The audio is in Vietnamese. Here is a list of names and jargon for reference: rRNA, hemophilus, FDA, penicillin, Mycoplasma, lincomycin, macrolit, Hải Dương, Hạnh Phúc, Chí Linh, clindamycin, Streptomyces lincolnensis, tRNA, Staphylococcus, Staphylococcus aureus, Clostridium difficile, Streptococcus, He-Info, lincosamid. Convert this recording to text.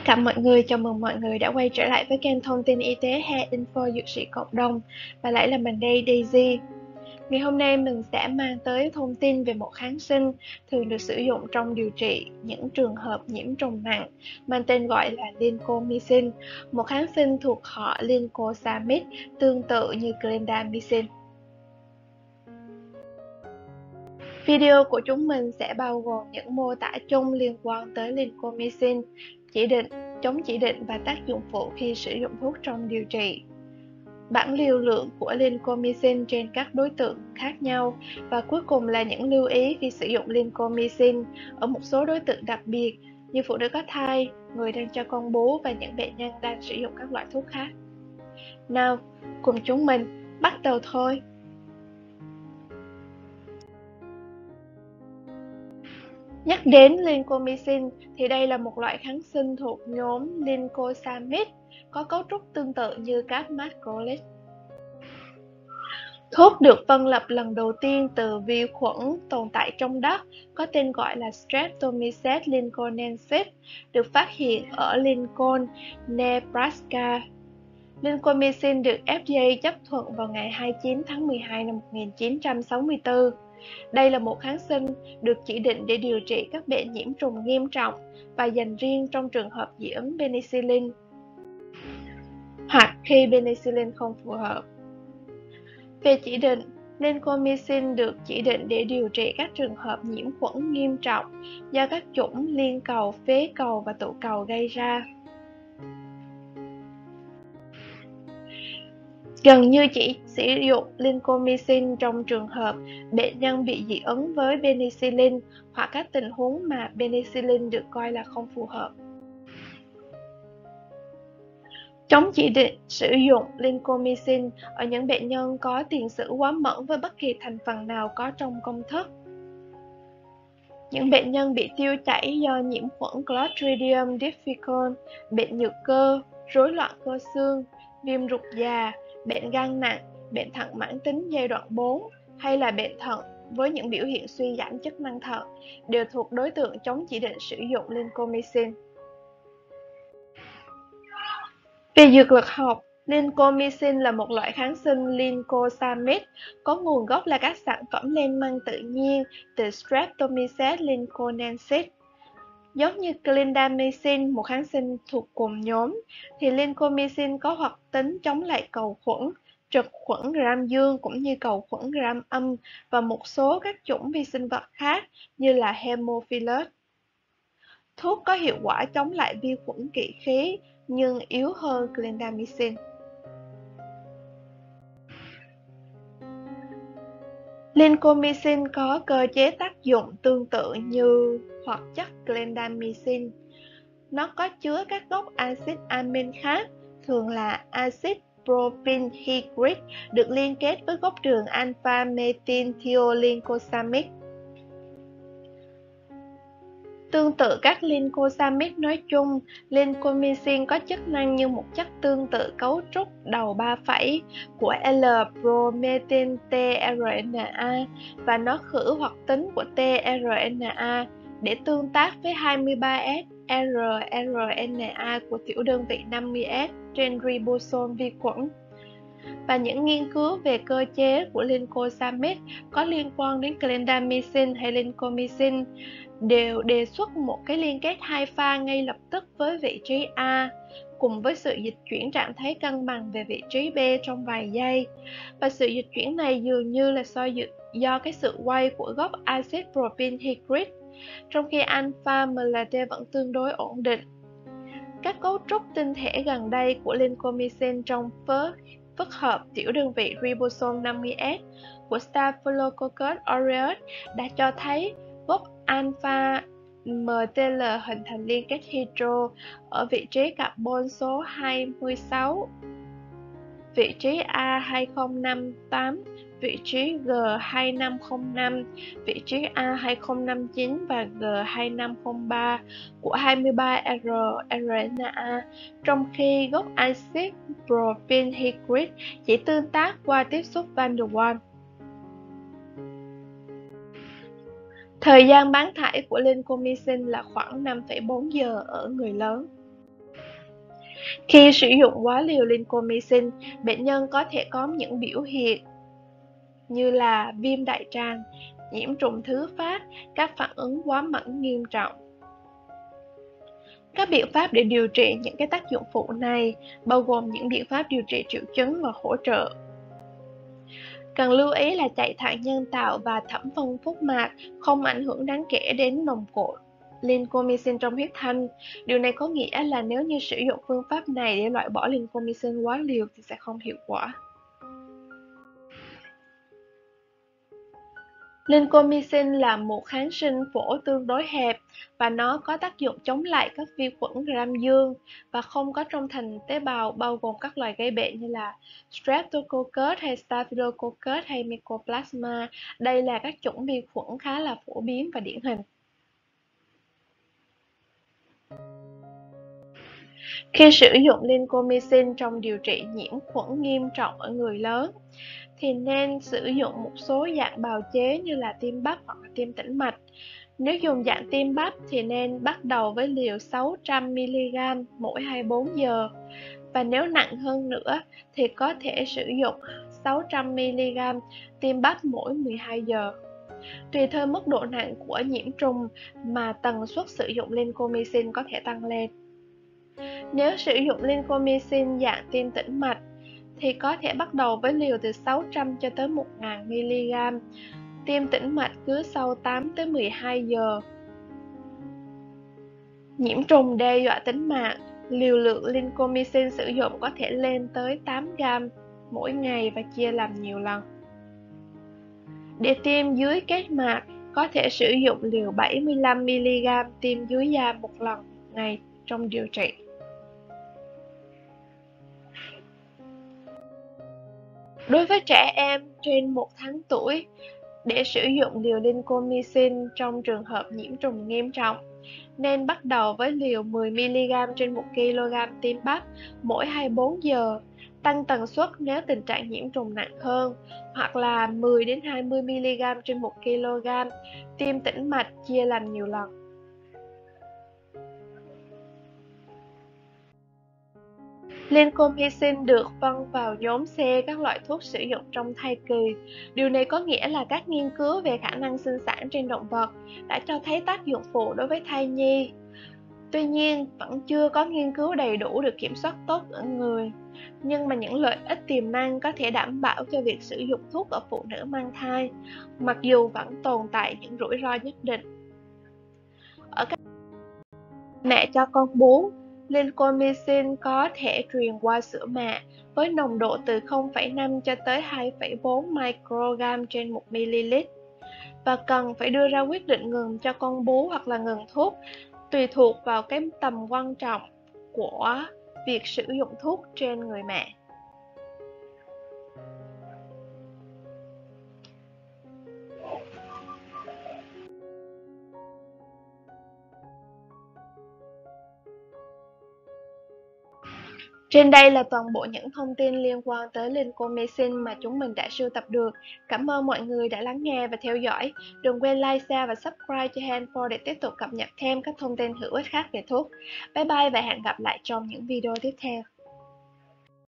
Tất cả mọi người, chào mừng mọi người đã quay trở lại với kênh thông tin y tế He-Info Dược sĩ Cộng đồng. Và lại là mình đây, Daisy. Ngày hôm nay mình sẽ mang tới thông tin về một kháng sinh thường được sử dụng trong điều trị những trường hợp nhiễm trùng nặng, mang tên gọi là lincomycin, một kháng sinh thuộc họ lincosamid, tương tự như clindamycin. Video của chúng mình sẽ bao gồm những mô tả chung liên quan tới lincomycin, chỉ định, chống chỉ định và tác dụng phụ khi sử dụng thuốc trong điều trị, bảng liều lượng của lincomycin trên các đối tượng khác nhau, và cuối cùng là những lưu ý khi sử dụng lincomycin ở một số đối tượng đặc biệt như phụ nữ có thai, người đang cho con bú và những bệnh nhân đang sử dụng các loại thuốc khác. Nào, cùng chúng mình bắt đầu thôi! Nhắc đến lincomycin thì đây là một loại kháng sinh thuộc nhóm lincosamid, có cấu trúc tương tự như các macrolit. Thuốc được phân lập lần đầu tiên từ vi khuẩn tồn tại trong đất có tên gọi là Streptomyces lincolnensis, được phát hiện ở Lincoln, Nebraska. Lincomycin được FDA chấp thuận vào ngày 29 tháng 12 năm 1964. Đây là một kháng sinh được chỉ định để điều trị các bệnh nhiễm trùng nghiêm trọng và dành riêng trong trường hợp nhiễm penicillin hoặc khi penicillin không phù hợp. Về chỉ định, lincomycin được chỉ định để điều trị các trường hợp nhiễm khuẩn nghiêm trọng do các chủng liên cầu, phế cầu và tụ cầu gây ra. Gần như chỉ sử dụng lincomycin trong trường hợp bệnh nhân bị dị ứng với penicillin hoặc các tình huống mà penicillin được coi là không phù hợp. Chống chỉ định sử dụng lincomycin ở những bệnh nhân có tiền sử quá mẫn với bất kỳ thành phần nào có trong công thức. Những bệnh nhân bị tiêu chảy do nhiễm khuẩn Clostridium difficile, bệnh nhược cơ, rối loạn cơ xương, viêm ruột già, bệnh gan nặng, bệnh thận mãn tính giai đoạn 4 hay là bệnh thận với những biểu hiện suy giảm chức năng thận đều thuộc đối tượng chống chỉ định sử dụng lincomycin. Về dược lực học, lincomycin là một loại kháng sinh lincosamid có nguồn gốc là các sản phẩm lên men tự nhiên từ Streptomyces lincolnensis. Giống như clindamycin, một kháng sinh thuộc cùng nhóm, thì lincomycin có hoạt tính chống lại cầu khuẩn, trực khuẩn gram dương cũng như cầu khuẩn gram âm và một số các chủng vi sinh vật khác như là hemophilus. Thuốc có hiệu quả chống lại vi khuẩn kỵ khí nhưng yếu hơn clindamycin. Lincomycin có cơ chế tác dụng tương tự như hoạt chất clindamycin. Nó có chứa các gốc axit amin khác, thường là axit propinhygrate được liên kết với gốc trường alpha methylthiolincosamide. Tương tự các lincosamid nói chung, lincomycin có chức năng như một chất tương tự cấu trúc đầu 3' của L-bromethyl tRNA và nó khử hoạt tính của tRNA để tương tác với 23S rRNA của tiểu đơn vị 50S trên ribosome vi khuẩn. Và những nghiên cứu về cơ chế của lincosamid có liên quan đến clindamycin hay lincomycin đều đề xuất một cái liên kết hai pha ngay lập tức với vị trí A cùng với sự dịch chuyển trạng thái cân bằng về vị trí B trong vài giây, và sự dịch chuyển này dường như là do cái sự quay của gốc axit propinhygrate, trong khi alpha MLT vẫn tương đối ổn định. Các cấu trúc tinh thể gần đây của lincomycin trong phức hợp tiểu đơn vị ribosome 50S của Staphylococcus aureus đã cho thấy gốc alpha MTL hình thành liên kết hydro ở vị trí carbon số 26, vị trí A2058, vị trí G2505, vị trí A2059 và G2503 của 23 rRNA, trong khi gốc axit propinhygrate chỉ tương tác qua tiếp xúc van der Waals. Thời gian bán thải của lincomycin là khoảng 5,4 giờ ở người lớn. Khi sử dụng quá liều lincomycin, bệnh nhân có thể có những biểu hiện như là viêm đại tràng, nhiễm trùng thứ phát, các phản ứng quá mẫn nghiêm trọng. Các biện pháp để điều trị những cái tác dụng phụ này bao gồm những biện pháp điều trị triệu chứng và hỗ trợ. Cần lưu ý là chạy thận nhân tạo và thẩm phân phúc mạc không ảnh hưởng đáng kể đến nồng cồn lincomycin trong huyết thanh. Điều này có nghĩa là nếu như sử dụng phương pháp này để loại bỏ lincomycin quá liều thì sẽ không hiệu quả. Lincomycin là một kháng sinh phổ tương đối hẹp và nó có tác dụng chống lại các vi khuẩn gram dương và không có trong thành tế bào, bao gồm các loài gây bệnh như là Streptococcus hay Staphylococcus hay Mycoplasma. Đây là các chủng vi khuẩn khá là phổ biến và điển hình. Khi sử dụng lincomycin trong điều trị nhiễm khuẩn nghiêm trọng ở người lớn thì nên sử dụng một số dạng bào chế như là tiêm bắp hoặc tiêm tĩnh mạch. Nếu dùng dạng tiêm bắp thì nên bắt đầu với liều 600 mg mỗi 24 giờ. Và nếu nặng hơn nữa thì có thể sử dụng 600 mg tiêm bắp mỗi 12 giờ. Tùy theo mức độ nặng của nhiễm trùng mà tần suất sử dụng lincomycin có thể tăng lên. Nếu sử dụng lincomycin dạng tiêm tĩnh mạch thì có thể bắt đầu với liều từ 600 cho tới 1000 mg, tiêm tĩnh mạch cứ sau 8 tới 12 giờ. Nhiễm trùng đe dọa tính mạng, liều lượng lincomycin sử dụng có thể lên tới 8 g mỗi ngày và chia làm nhiều lần. Để tiêm dưới kết mạc, có thể sử dụng liều 75 mg tiêm dưới da một lần ngày trong điều trị. Đối với trẻ em trên 1 tháng tuổi, để sử dụng liều lincomycin trong trường hợp nhiễm trùng nghiêm trọng, nên bắt đầu với liều 10 mg trên 1 kg tiêm bắp mỗi 24 giờ, tăng tần suất nếu tình trạng nhiễm trùng nặng hơn, hoặc là 10 đến 20 mg trên 1 kg tiêm tĩnh mạch chia làm nhiều lần. Lincomycin được phân vào nhóm C các loại thuốc sử dụng trong thai kỳ. Điều này có nghĩa là các nghiên cứu về khả năng sinh sản trên động vật đã cho thấy tác dụng phụ đối với thai nhi. Tuy nhiên, vẫn chưa có nghiên cứu đầy đủ được kiểm soát tốt ở người. Nhưng mà những lợi ích tiềm năng có thể đảm bảo cho việc sử dụng thuốc ở phụ nữ mang thai, mặc dù vẫn tồn tại những rủi ro nhất định. Ở các mẹ cho con bú, lincomycin có thể truyền qua sữa mẹ với nồng độ từ 0,5 cho tới 2,4 microgram trên 1 ml và cần phải đưa ra quyết định ngừng cho con bú hoặc là ngừng thuốc tùy thuộc vào cái tầm quan trọng của việc sử dụng thuốc trên người mẹ. Trên đây là toàn bộ những thông tin liên quan tới lincomycin mà chúng mình đã sưu tập được. Cảm ơn mọi người đã lắng nghe và theo dõi. Đừng quên like, share và subscribe cho He-Info để tiếp tục cập nhật thêm các thông tin hữu ích khác về thuốc. Bye bye và hẹn gặp lại trong những video tiếp theo.